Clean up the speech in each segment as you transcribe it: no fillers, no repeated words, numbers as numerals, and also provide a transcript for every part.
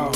y'all.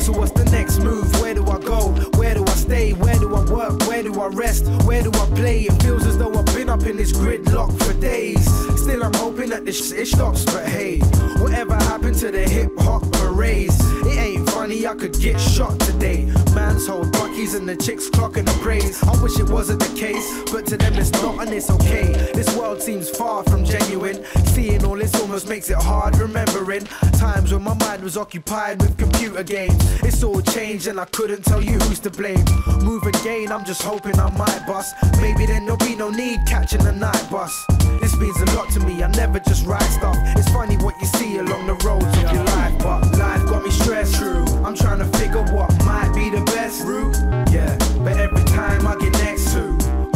So what's the next move? Where do I go? Where do I stay? Where do I work? Where do I rest? Where do I play? It feels as though I've been up in this gridlock for days. Still I'm hoping that this shit stops, but hey, whatever happened to the hip hop parades? It ain't funny, I could get shot today. Man's hold buckies and the chicks clocking the praise. I wish it wasn't the case, but to them it's not and it's okay. This world seems far from genuine. Seeing all this almost makes it hard remembering times when my mind was occupied with computer games. It's all changed and I couldn't tell you who's to blame. Move again, I'm just hoping I might bust. Maybe then there'll be no need catching the night bus. This means a lot to me, I never just write stuff. It's funny what you see along the roads of your life, but life got me stressed. True, I'm trying to figure what might be the best route. Yeah, but every time I get next to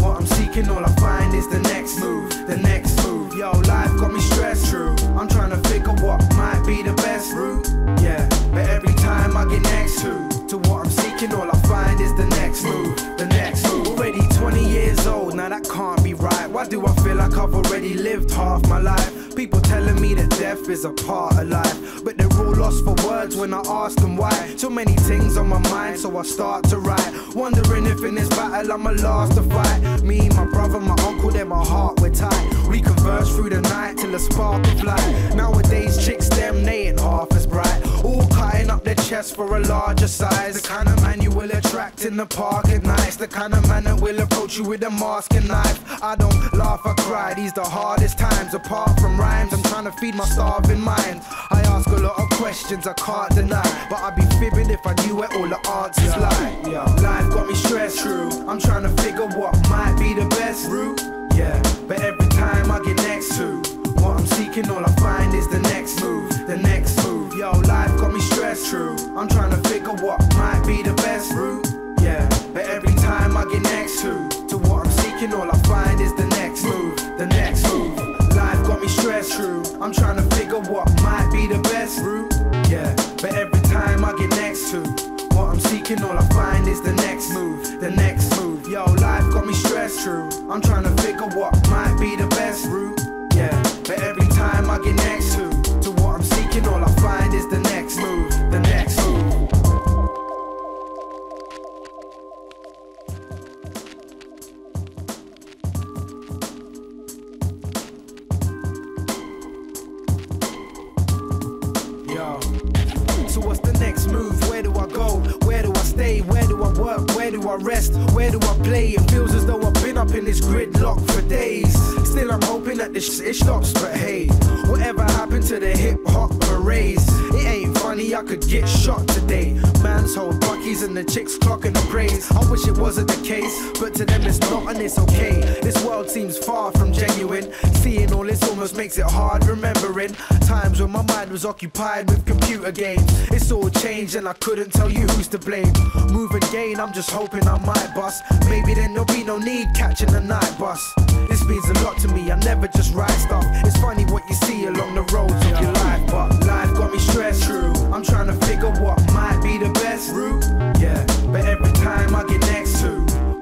what I'm seeking, all I find is the next move, the next move. Yo, life got me stressed. True, I'm trying to figure what might be the best route. Yeah, but every time I get next to what I'm seeking, all I find is the next move, the next move. Already 20 years old, now that can't be right. Why do I feel like I've already lived half my life? People telling me that death is a part of life, but they're all lost for words when I ask them why. So many things on my mind, so I start to write, wondering if in this battle I'm a last to fight. Me, my brother, my uncle, then my heart were tight. We converse through the night till a spark of light. Nowadays chicks, them, they ain't half as bright, all cutting up their chests for a larger size. The kind of man you will attract in the park at nights, the kind of man that will approach you with a mask and knife. I don't laugh, I cry, these the hardest times. Apart from rhymes, I'm trying to feed my starving mind. I ask a lot of questions I can't deny, but I'd be fibbing if I knew where all the answers lie. Life got me stressed, true, I'm trying to figure what might be the best route. Yeah, but every time I get next to what I'm seeking, all I find is the next move, the next move. Yo, life got me stressed, true, I'm trying to figure what might be the best route. Yeah, but every time I get next to what I'm seeking, all I find is the next move, the next move. Life got me stressed, true, I'm trying to figure what might be the best route. Yeah, but every time I get next to what I'm seeking, all I find is the next move, the next move. Yo, life got me stressed, true, I'm trying to figure what might be the best route. Yeah, but every time I get next to what I'm seeking, all I find is the next move, the next move. Yo, so what's the next move? Where do I go? Where do I stay? Where do I work? Where do I rest? Where do I play? It feels as though I've been up in this gridlock for days. Still I'm hoping that this shit stops, but hey, whatever happened to the hip hop parades? It ain't funny, I could get shot today. Man's hold buckies and the chicks clocking the praise. I wish it wasn't the case, but to them it's not and it's okay. This world seems far from genuine. Seeing all this almost makes it hard remembering times when my mind was occupied with computer games. It's all changed and I couldn't tell you who's to blame. Move again, I'm just hoping I might bust. Maybe then there'll be no need catching the night bus. This means a lot to me, I never just write stuff. It's funny what you see along the roads of your life, but life got me stressed, true, I'm trying to figure what might be the best route. Yeah, but every time I get next to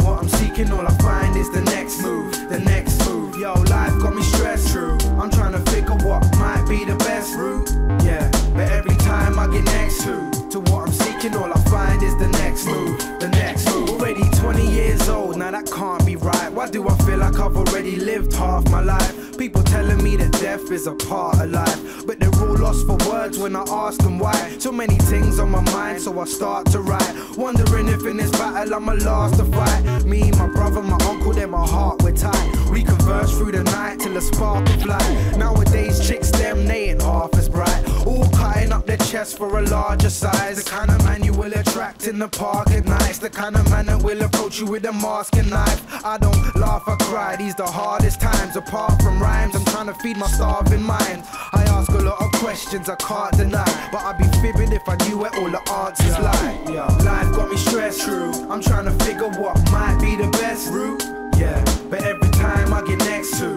what I'm seeking, all I find is the next move, the next move. Yo, life got me stressed, true, I'm trying to figure what might be the best route. Yeah, but every time I get next to what I'm seeking, all I find is the next move, the next move. Already 20 years old, now that can't be right. Why do I feel like I've already lived half my life? People telling me that death is a part of life, but they're all lost for words when I ask them why. So many things on my mind, so I start to write, wondering if in this battle I'm a last to fight. Me, my brother, my uncle, then my heart were tight. We converse through the night till a spark of light. Nowadays chicks, them, they ain't half as bright, all cutting up their chests for a larger size. The kind of man you will attract in the park at nights, the kind of man that will approach you with a mask and knife. I don't laugh, I cry, these the hardest times. Apart from rhymes, I'm trying to feed my starving mind. I ask a lot of questions I can't deny, but I'd be fibbing if I knew where all the answers lie. Life got me stressed, true, I'm trying to figure what might be the best route. Yeah, but every time I get next to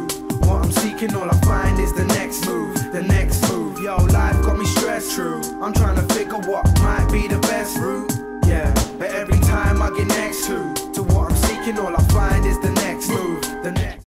what I'm seeking, all I find is the next move, the next move. Yo, life got me stressed, true, I'm trying to figure what might be the best route.